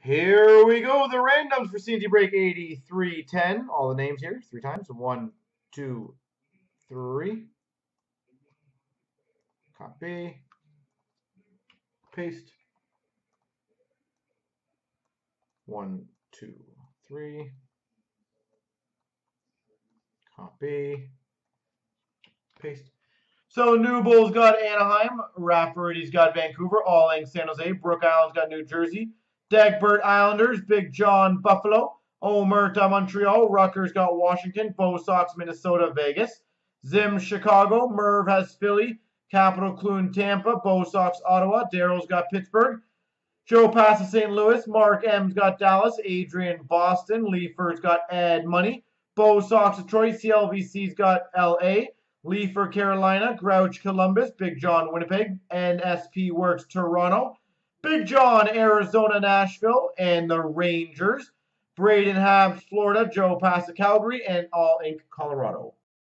Here we go, the randoms for C&C break 8310. All the names here, three times. 1, 2, 3. Copy. Paste. 1, 2, 3. Copy. Paste. So New Bull's got Anaheim. Rafferty's got Vancouver. Alling San Jose. Brook Island's got New Jersey. Dagbert Islanders. Big John Buffalo. Omerta Montreal. Rucker's got Washington. Bo Sox Minnesota. Vegas. Zim Chicago. Merv has Philly. Capital Clune Tampa. Bo Sox Ottawa. Daryl's got Pittsburgh. Joe Passes St. Louis. Mark M's got Dallas. Adrian Boston. Leaford's got Ed Money. Bo Sox Detroit. CLVC's got LA. Leafer Carolina. Grouch Columbus. Big John Winnipeg. NSP Works Toronto. Big John Arizona Nashville. And the Rangers. Braden Habs Florida. Joe Passa Calgary. And All Inc. Colorado.